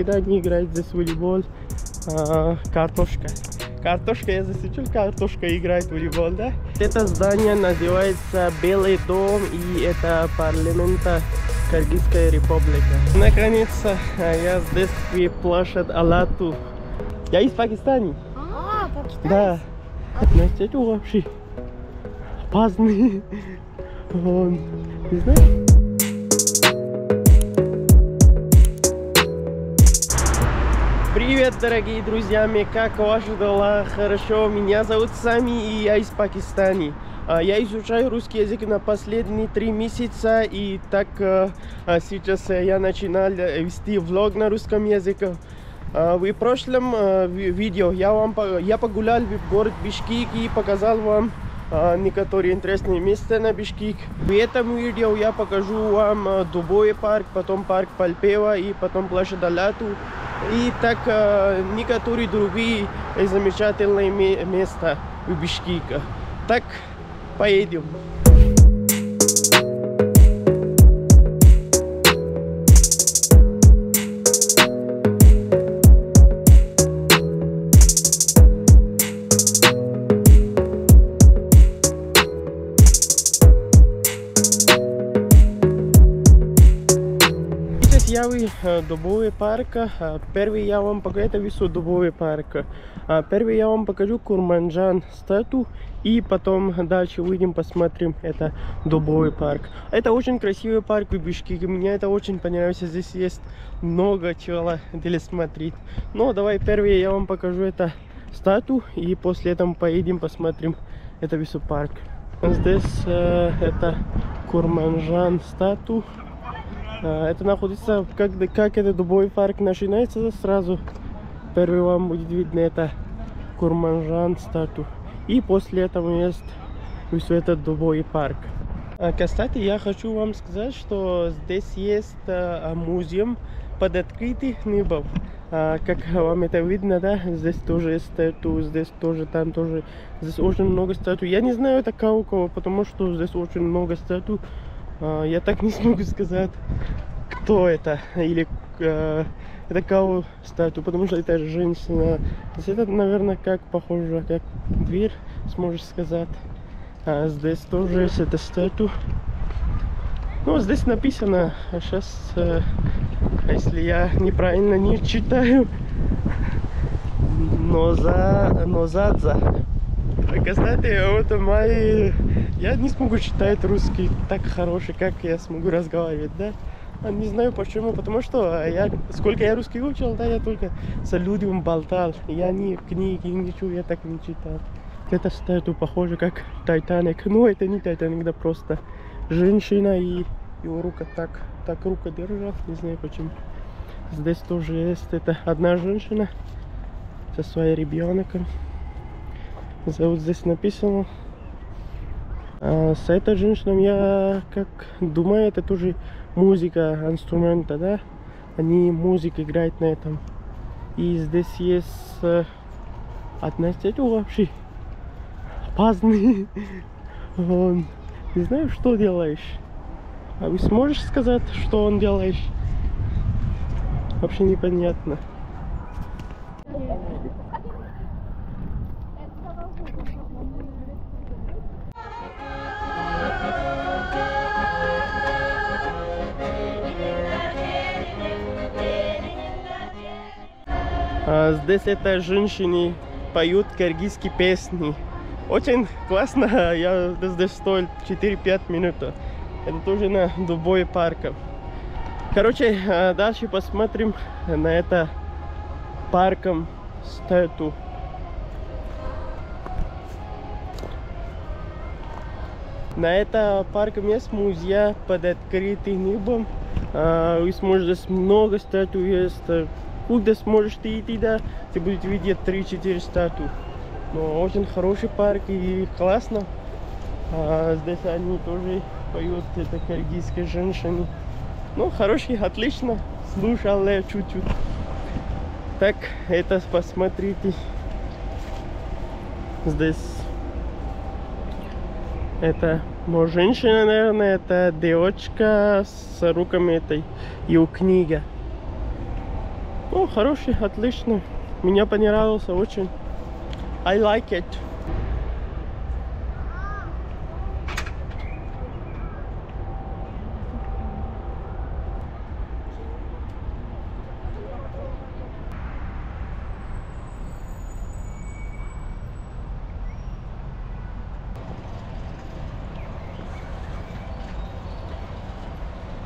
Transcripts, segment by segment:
никогда не играет здесь в волейбол. Картошка. Картошка, я засечу, картошка играет в волейбол, да? Это здание называется Белый дом, и это парламента Кыргызской Республики. Наконец-то я здесь при площади Ала-Тоо. Я из Пакистана. А, Пакистан? Да. Настя, это вообще опасный. Он, не знаю. Привет, дорогие друзья, как ваши дела? Хорошо, меня зовут Сами, и я из Пакистана. Я изучаю русский язык на последние 3 месяца, и так сейчас я начинал вести влог на русском языке. В прошлом видео я погулял в город Бишкек и показал вам некоторые интересные места на Бишкек. В этом видео я покажу вам Дубовый парк, потом парк Пальпева и потом площадь Ала-Тоо. И так некоторые другие замечательные места в Бишкеке. Так, поедем. Дубовый парк. Первый я вам покажу, это весу Дубовый парк. Первый я вам покажу Курманджан статую, и потом дальше выйдем, посмотрим это Дубовый парк. Это очень красивый парк в Бишкеке, мне это очень понравилось, здесь есть много чего для смотреть. Но давай первый я вам покажу это статую, и после этого поедем посмотрим это весу парк. Здесь это Курманджан статую. Это находится, как этот Дубовый парк начинается, сразу первый вам будет видно это Курманджан статуя. И после этого есть все этот Дубовый парк. Кстати, я хочу вам сказать, что здесь есть музей под открытым небом. Как вам это видно, да, здесь тоже есть статуя, здесь тоже, там тоже. Здесь очень много статуй. Я не знаю, это у кого, потому что здесь очень много статуй. Я так не смогу сказать, кто это, или это кого статую, потому что это женщина. Здесь это, наверное, как похоже, как дверь, сможешь сказать. Здесь тоже есть эта статуя. Ну, здесь написано, а сейчас, если я неправильно не читаю, но за. Кстати, вот мои... Я не смогу читать русский так хороший, как я смогу разговаривать, да? Не знаю почему, потому что я... Сколько я русский учил, да, я только с людьми болтал. Я не книги, ничего, я так не читал. Это статуя похоже как Титаник. Но это не Титаник, да, просто женщина, и его рука так рука держала, не знаю почему. Здесь тоже есть это одна женщина со своим ребенком. Вот здесь написано. С этой женщиной, я как думаю, это тоже музыка, инструмента, да? Они музыку играют на этом. И здесь есть одна статуя вообще опасный. Он, не знаю, что делаешь. А вы сможешь сказать, что он делаешь? Вообще непонятно. Здесь это женщины поют кыргызские песни. Очень классно, я здесь стоит 4-5 минут. Это тоже на Дубовый парк. Короче, дальше посмотрим на это парком статую. На это парком есть музей под открытым небом. И сможешь здесь много статуй есть. Куда сможешь ты идти, да, ты будешь видеть 3-4 статуи. Но очень хороший парк и классно. Здесь они тоже поют, это кыргызские женщины. Ну, хороший, отлично. Слушал я чуть-чуть. Так, это посмотрите. Здесь это, может, женщина, наверное, это девочка с руками этой, ее книга. Ну, хороший, отличный. Меня понравился очень. I like it.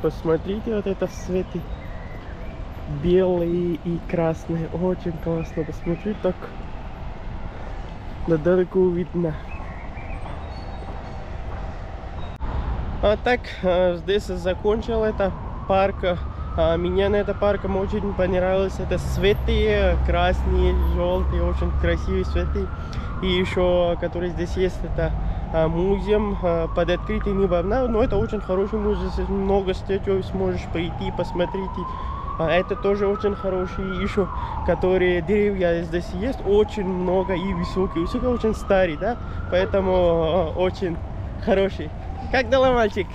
Посмотрите, вот это цветы белые и красные, очень классно. Посмотри, так на дорогу видно. А так здесь закончил это парк. Меня на этом парке очень понравилось. Это цветы красные, желтые, очень красивые цветы. И еще, которые здесь есть, это музей под открытым небом. Но это очень хороший музей, здесь много статуй, сможешь прийти, посмотреть. Это тоже очень хорошие еще, которые деревья здесь есть, очень много и высокие. Высокие очень старые, да? Поэтому очень хороший. Как дела, мальчик?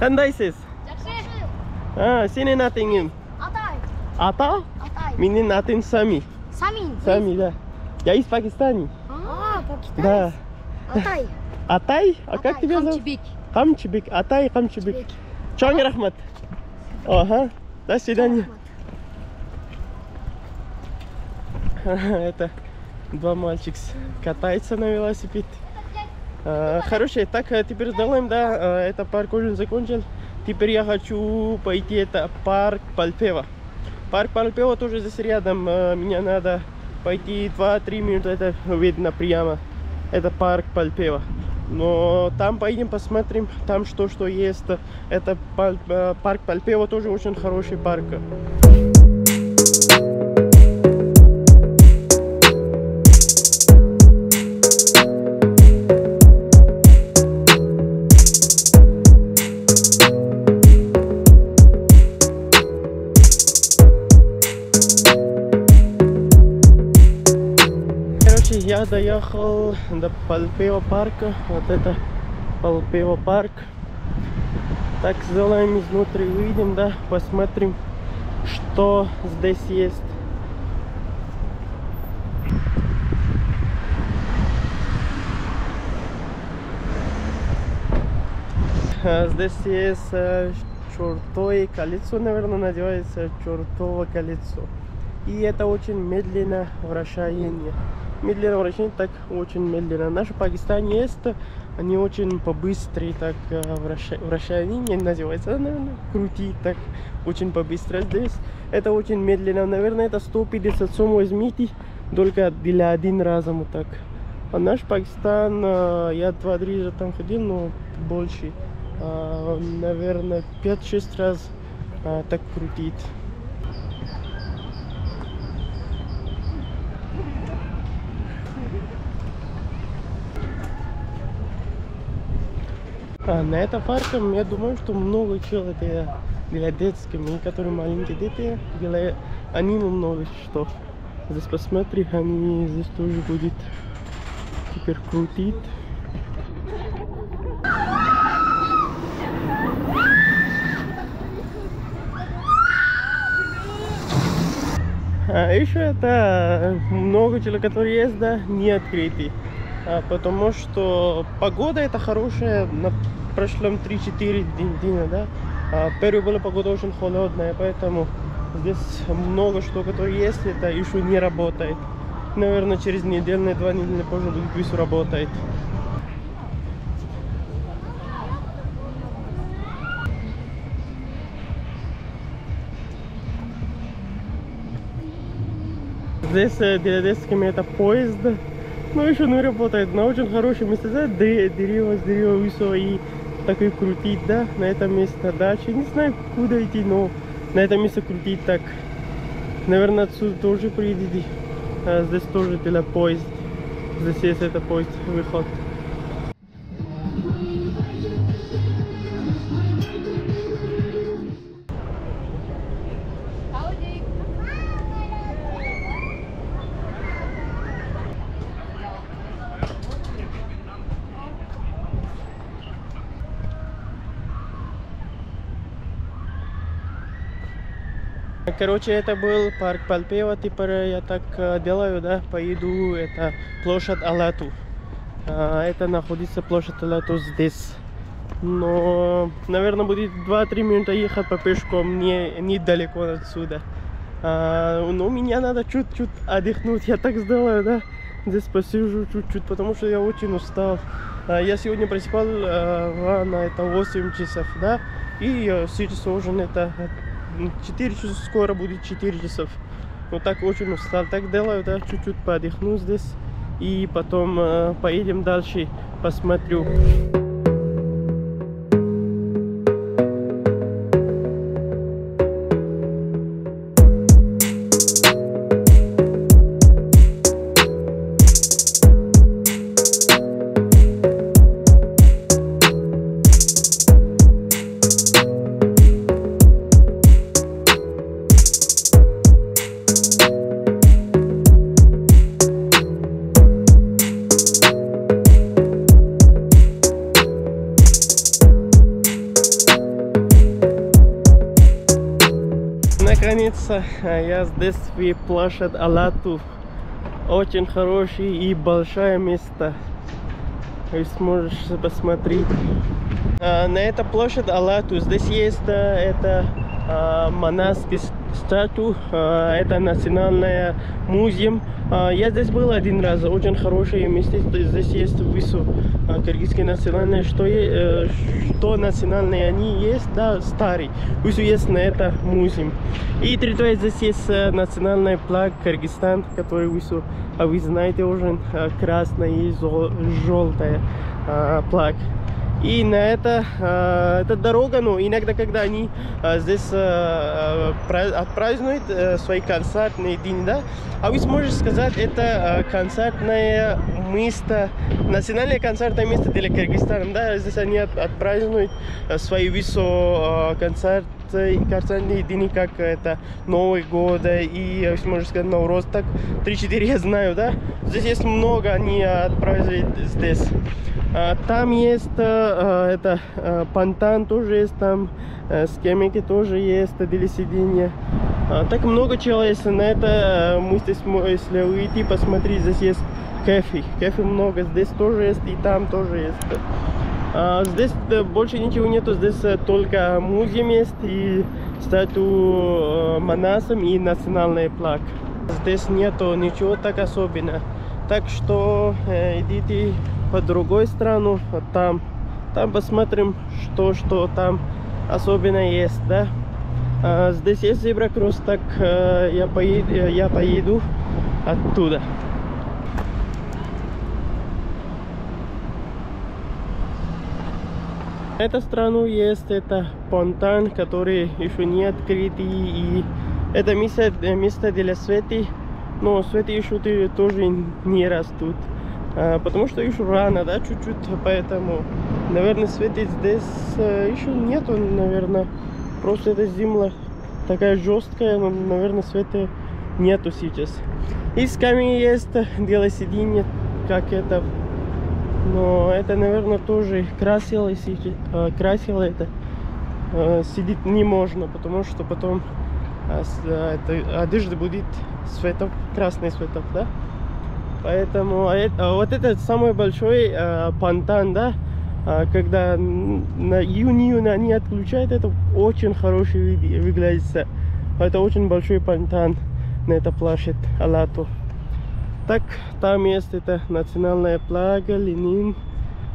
Тандайсис? Сине натингим? Атай. Ата? Атай. Мини натин сами. Сами? Сами, да. Я из Пакистана. А, Пакистан? Да. Атай. Атай? А как тебя зовут? Камчибек. Камчибек. Атай Камчибек. Чонг рахмат. Ага, до свидания. Это два мальчика катаются на велосипеде. Хорошо, так теперь сделаем, да, это парк уже закончил. Теперь я хочу пойти, это парк Пальпева. Парк Пальпева тоже здесь рядом, мне надо пойти 2-3 минуты, это видно прямо. Это парк Пальпева. Но там поедем, посмотрим, там что есть. Это парк Пальпева, тоже очень хороший парк. Я доехал до Пальпева парка, вот это Пальпева парк. Так, сделаем изнутри, выйдем, да, посмотрим, что здесь есть. Здесь есть чертовое колесо, наверное, надевается чертово колесо. И это очень медленно вращение. Медленно вращение, так очень медленно. Наши Пакистане есть, они очень побыстрее так вращение называется, наверное, крутить так очень побыстро здесь. Это очень медленно, наверное, это 157 метров только для один раз вот так. А наш Пакистан, я 2-3 же там ходил, но больше, наверное, 5-6 раз так крутит. На этом парке, я думаю, что много чего для детских, которые маленькие дети, они много что. Здесь посмотри, они здесь тоже будет теперь крутить. Еще это много чего, которые есть, да, не открыты. Потому что погода это хорошая, на прошлом 3-4 дня, да? Первая была погода очень холодная, поэтому здесь много что, которые есть, это еще не работает. Наверное, через неделю, 2 недели позже будет все работает. Здесь для детскими это поезд. Но еще не работает, на очень хорошем месте, да, дерево высоко и такой крутить, да, на это место дальше, не знаю куда идти, но на это место крутить так, наверное, отсюда тоже приедете, здесь тоже для поезд, здесь есть это поезд, выход. Короче, это был парк Пальпева, теперь я так делаю, да, поеду, это площадь Ала-Тоо. Это находится площадь Ала-Тоо здесь. Но, наверное, будет 2-3 минуты ехать по пешком, недалеко отсюда. Но меня надо чуть-чуть отдохнуть, я так сделаю, да. Здесь посижу чуть-чуть, потому что я очень устал. Я сегодня проспал рано, это 8 часов, да. И сейчас уже это 4 часа, скоро будет 4 часов. Вот так очень устал. Так делаю, да, чуть-чуть подыхну здесь. И потом поедем дальше, посмотрю. Я здесь в площадь Ала-Тоо. Очень хорошее и большое место. Вы сможешь посмотреть. На этой площадь Ала-Тоо здесь есть это Манас статуя. Это национальный музей. Я здесь был один раз. Очень хорошее место. Здесь есть высу кыргызские национальные. Что национальные они есть, да, старый. Высу есть на это музей. И территория здесь есть национальный флаг Кыргызстан, который высу, вы знаете уже, красная и желтая флаг. И на это дорога, но иногда, когда они здесь отпразднуют свои концертные дни, да, вы сможете сказать, это концертное место, национальное концертное место для Кыргызстана, да, здесь они отпразднуют свои высокие концертные дни, как это Новый год и, вы сможете сказать, Наурос, так 3-4 я знаю, да, здесь есть много, они отпразднуют здесь. Там есть это понтан тоже есть, там скамейки тоже есть для сидения. Так много человек на это мы здесь, если уйти, посмотреть, здесь есть кафе. Кафе много, здесь тоже есть и там тоже есть. Здесь больше ничего нету, здесь только музей есть и статуя Манасом и национальный флаг. Здесь нету ничего так особенного. Так что идите по другой страну, там посмотрим, что там особенно есть, да. Здесь есть зебра-кросс, так я поеду оттуда. В этой стране есть это понтан, который еще не открыт, и это место для светы, но светы еще тоже не растут, потому что еще рано, да, чуть-чуть, поэтому, наверное, светить здесь еще нету, наверное, просто эта земля такая жесткая, но, наверное, света нету сейчас. И с камней есть велосипединье, как это, но это, наверное, тоже красило это, сидеть не можно, потому что потом одежда будет светов, красный светов, да. Поэтому вот этот самый большой понтан, да, когда на июне они отключают, это очень хороший выглядится. Это очень большой понтан на этой площадь Ала-Тоо. Так, там есть это национальная плага, Ленин.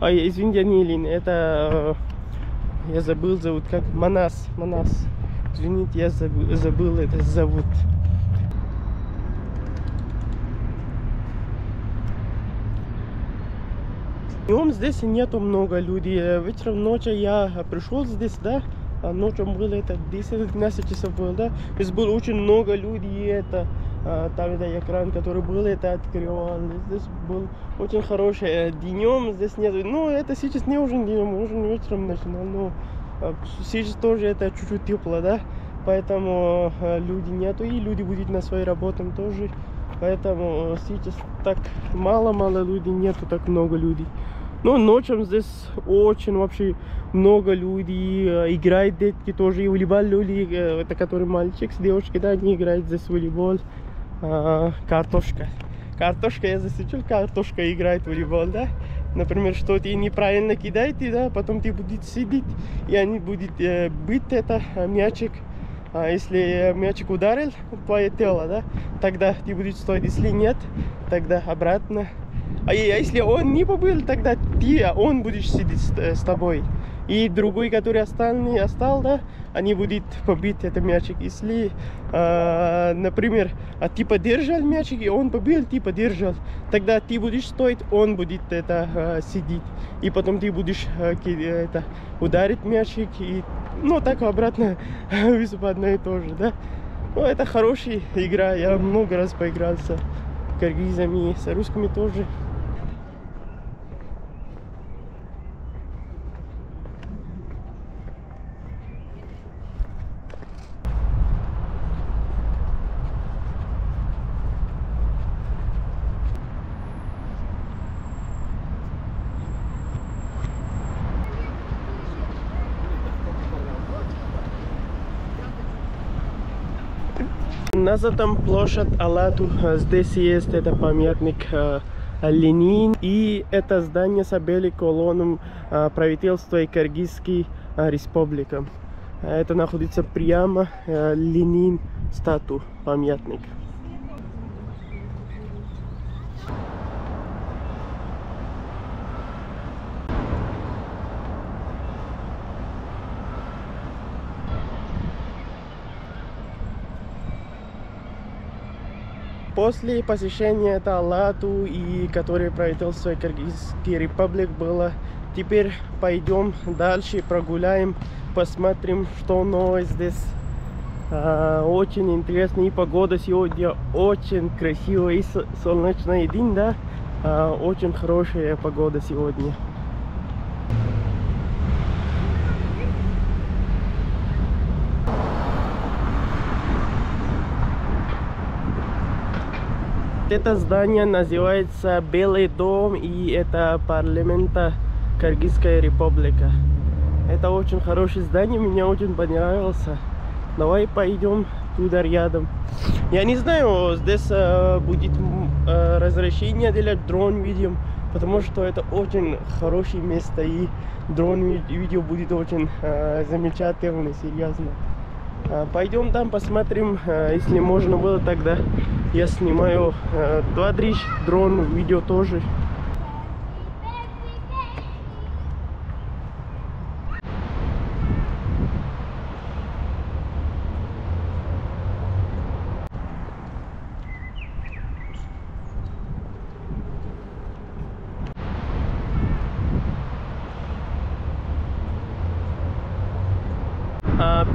Ой, извините, не Ленин, это я забыл зовут, как Манас. Извините, я забыл это зовут. Днем здесь нету много людей. Вечером, ночью я пришел здесь, да, ночью было это 10-12 часов было, да, здесь было очень много людей, это, там это экран, который был, это открывал, здесь был очень хороший, днем здесь нету, ну, это сейчас не уже днем, уже вечером начинал, но сейчас тоже это чуть-чуть тепло, да, поэтому людей нету, и люди будут на своей работе тоже, поэтому сейчас так мало людей нету, так много людей. Но ночью здесь очень вообще много людей, играют детки тоже, и волейбол люди, это который мальчик с девушкой, да, они играют здесь в волейбол. Картошка. Картошка, я здесь учил, картошка играет в волейбол, да. Например, что ты неправильно кидаете, да, потом ты будешь сидеть, и они будут бить это мячик. Если мячик ударил твое тело, да, тогда ты будешь стоять, если нет, тогда обратно. А если он не побыл, тогда ты, он будешь сидеть с тобой. И другой, который остался, да, они будут побить этот мячик. Если, например, ты подержал мячик, и он побил, ты подержал, тогда ты будешь стоять, он будет это сидеть. И потом ты будешь это, ударить мячик, и, ну, так обратно, высыпать одно и то же, да. Ну, это хорошая игра, я много раз поигрался с киргизами, с русскими тоже. Там площадь Ала-Тоо. Здесь есть это памятник Ленин, и это здание собрали колонну правительства Кыргызской Республики. Это находится прямо Ленин статуя, памятник. После посещения Ала-Тоо и которое правительство Кыргызской Республики было, теперь пойдем дальше, прогуляем, посмотрим, что новое здесь. Очень интересно, и погода сегодня очень красивая, и солнечный день, да, очень хорошая погода сегодня. Это здание называется Белый дом, и это парламента Кыргызской Республики. Это очень хорошее здание, мне очень понравилось. Давай пойдем туда рядом. Я не знаю, здесь будет разрешение для дрон видео, потому что это очень хорошее место, и дрон видео будет очень замечательно, серьезно. Пойдем там посмотрим, если можно было, тогда я снимаю 2-3 дрон видео тоже.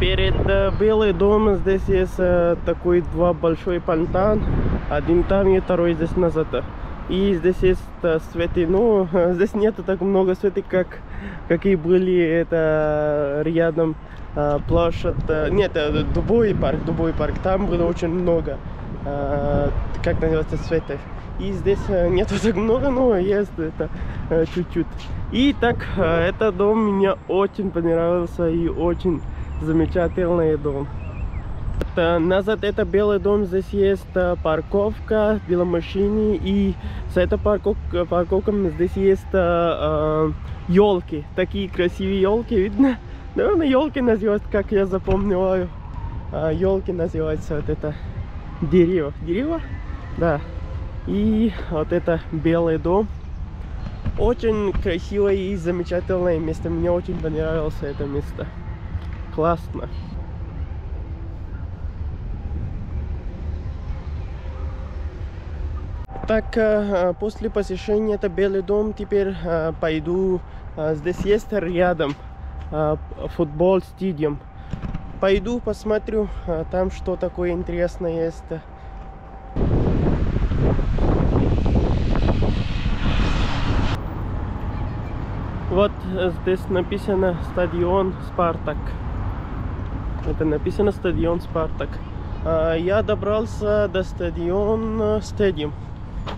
Перед Белым домом здесь есть такой два большой фонтан, один там и второй здесь назад. И здесь есть светы, но здесь нету так много светы, как какие были это рядом площадь. Нет, Дубовый парк, там было очень много, как называется, светов. И здесь нету так много, но есть это чуть-чуть. И так, этот дом мне очень понравился и очень замечательный дом. Назад это Белый дом, здесь есть парковка для машины, и с этой парковкой здесь есть елки, такие красивые елки, видно? Наверное, елки называются, как я запомнила, елки называются вот это дерево, да. И вот это Белый дом. Очень красивое и замечательное место, мне очень понравилось это место. Классно. Так, после посещения это Белый дом, теперь пойду. Здесь есть рядом футбол стадион. Пойду посмотрю, там что такое интересное есть. Вот здесь написано стадион Спартак. Это написано стадион Спартак. Я добрался до стадиона,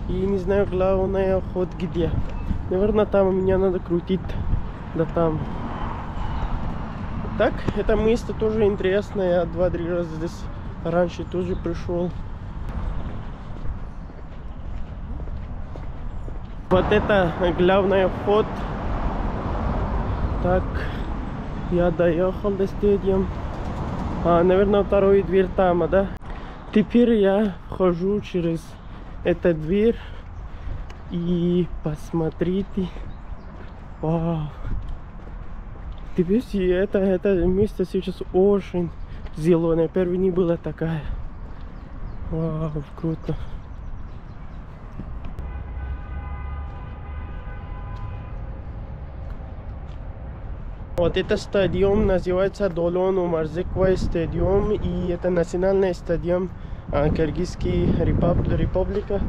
и не знаю главное ход где. Наверное, там меня надо крутить. Да там. Так, это место тоже интересное. Я 2-3 раза здесь раньше тоже пришел. Вот это главный вход. Так, я доехал до стадиона. Наверное, вторую дверь там, да? Теперь я вхожу через эту дверь. И посмотрите. Вау. Теперь это место сейчас очень зеленое. Первое не было такое. Вау, круто. Вот этот стадион называется Долону Марзеква стадион, и это национальный стадион Кыргызской Республики.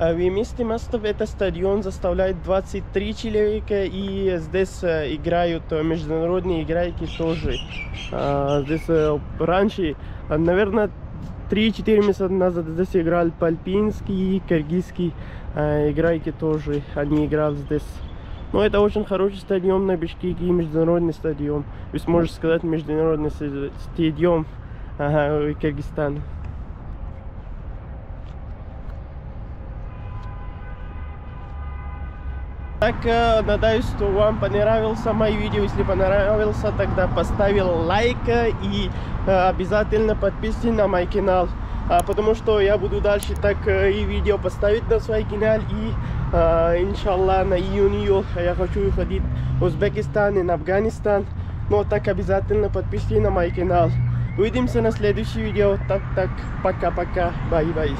Вместимость этот стадион составляет 23 человека, и здесь играют международные игроки тоже. Здесь раньше, наверное, 3-4 месяца назад здесь играли пальпинские и кыргызские игроки тоже, они играют здесь. Но это очень хороший стадион на Бишкеке, международный стадион. Вы сможете сказать, международный стадион Кыргызстана. Так, надеюсь, что вам понравилось мое видео. Если понравилось, тогда поставил лайк и обязательно подписывайтесь на мой канал. Потому что я буду дальше так и видео поставить на свой канал, и иншалла на июнь-июль я хочу ходить в Узбекистан и на Афганистан, но так обязательно подпишись на мой канал. Увидимся на следующем видео, так, пока-пока, бай-бай.